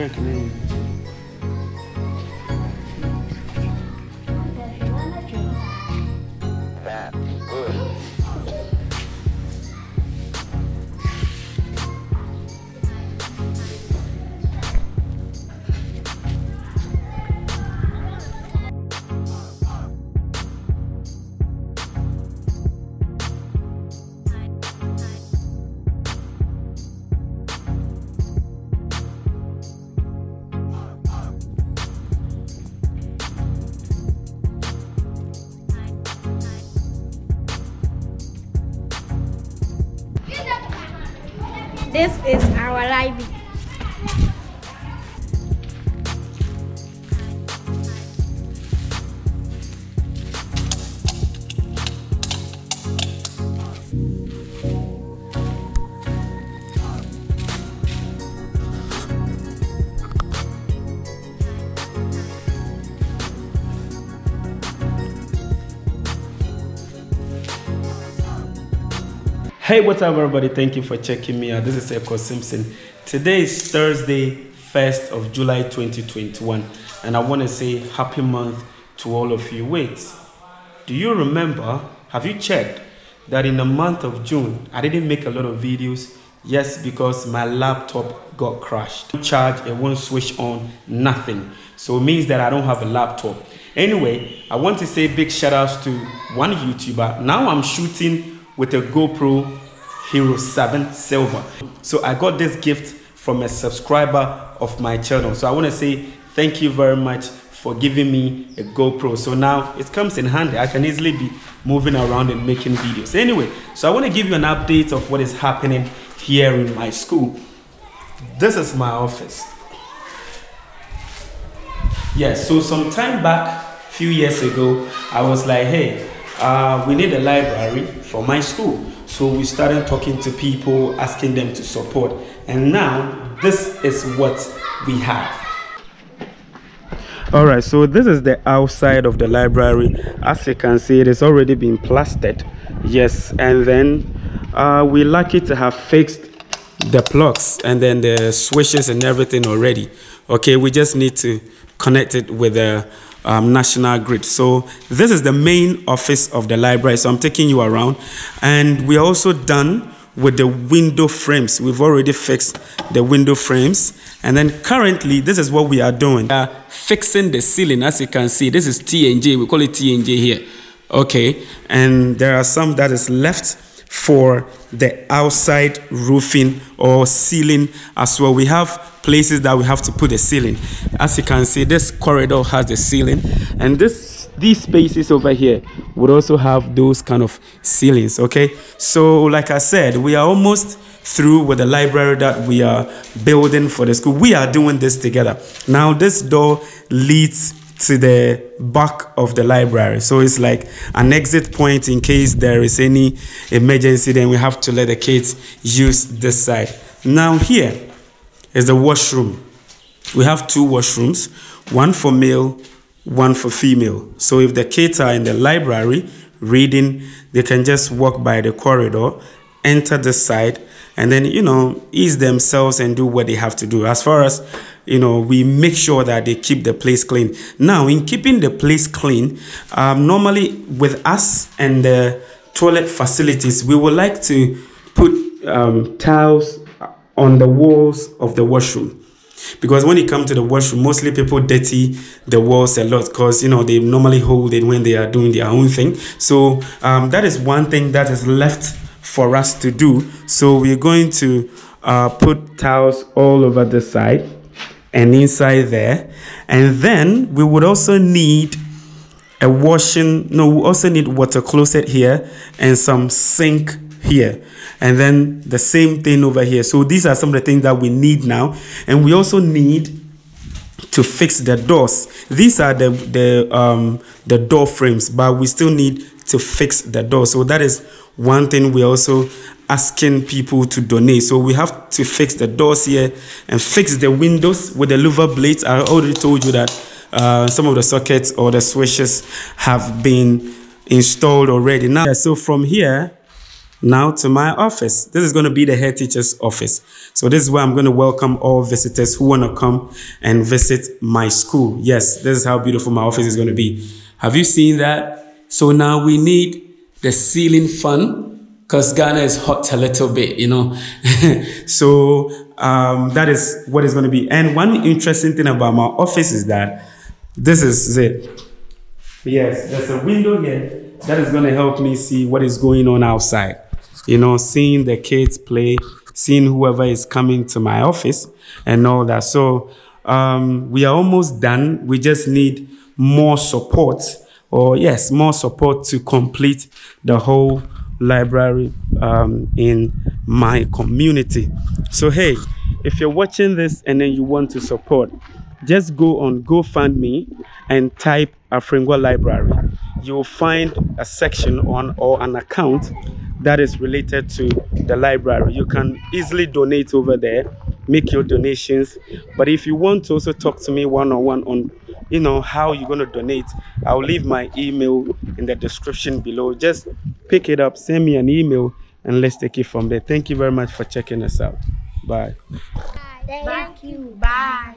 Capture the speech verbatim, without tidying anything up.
work now. That's good. This is our library. Hey, what's up everybody, thank you for checking me out. This is Ekow Simpson. Today is Thursday, first of July twenty twenty-one, and I want to say happy month to all of you. Wait, do you remember, have you checked that in the month of June I didn't make a lot of videos? Yes, because my laptop got crashed. It charged, it won't switch on, nothing. So it means that I don't have a laptop. Anyway, I want to say big shout outs to one YouTuber. Now I'm shooting with a GoPro Hero seven Silver. So I got this gift from a subscriber of my channel. So I want to say thank you very much for giving me a GoPro. So now it comes in handy. I can easily be moving around and making videos. Anyway, so I want to give you an update of what is happening here in my school. This is my office. Yeah, so some time back, a few years ago, I was like, hey, Uh, we need a library for my school. So we started talking to people, asking them to support. And now, this is what we have. All right, so this is the outside of the library. As you can see, it has already been plastered. Yes, and then uh, we're lucky to have fixed the plugs and then the switches and everything already. Okay, we just need to connect it with the Um, national grid. So this is the main office of the library. So I'm taking you around, and we're also done with the window frames. We've already fixed the window frames, and then currently this is what we are doing. We are fixing the ceiling. As you can see, this is T N G. We call it T N G here. Okay, and there are some that is left for the outside roofing or ceiling as well. We have places that we have to put the ceiling. As you can see, this corridor has the ceiling, and this these spaces over here would also have those kind of ceilings. Okay, so like I said, we are almost through with the library that we are building for the school. We are doing this together. Now this door leads to the back of the library, so it's like an exit point in case there is any emergency, then we have to let the kids use this side. Now here is the washroom. We have two washrooms, one for male, one for female. So if the kids are in the library reading, they can just walk by the corridor, enter this side, and then, you know, ease themselves and do what they have to do. As far as, you know, we make sure that they keep the place clean. Now, in keeping the place clean, um, normally with us and the toilet facilities, we would like to put um, tiles on the walls of the washroom, because when it comes to the washroom, mostly people dirty the walls a lot, because, you know, they normally hold it when they are doing their own thing. So um, that is one thing that is left for us to do. So we're going to uh, put towels all over the side and inside there, and then we would also need a washing no we also need water closet here and some sink here, and then the same thing over here. So these are some of the things that we need now, and we also need to fix the doors. These are the the um the door frames, but we still need to fix the door. So that is one thing we're also asking people to donate. So we have to fix the doors here and fix the windows with the louver blades. I already told you that uh, some of the sockets or the switches have been installed already. Now, so from here now to my office. This is going to be the head teacher's office. So this is where I'm going to welcome all visitors who want to come and visit my school. Yes, this is how beautiful my office is going to be. Have you seen that? So now we need the ceiling fan, because Ghana is hot a little bit, you know. So um, that is what it's going to be. And one interesting thing about my office is that this is it. Yes, there's a window here that is going to help me see what is going on outside. You know, seeing the kids play, seeing whoever is coming to my office and all that. So um, we are almost done. We just need more support, or yes, more support to complete the whole library um, in my community. So hey, if you're watching this and then you want to support, just go on GoFundMe and type Afengwa Library. You'll find a section on or an account that is related to the library. You can easily donate over there, make your donations. But if you want to also talk to me one-on-one on, you know, how you're going to donate, I'll leave my email in the description below. Just pick it up, send me an email, and let's take it from there. Thank you very much for checking us out. Bye. Bye. Thank you. Bye.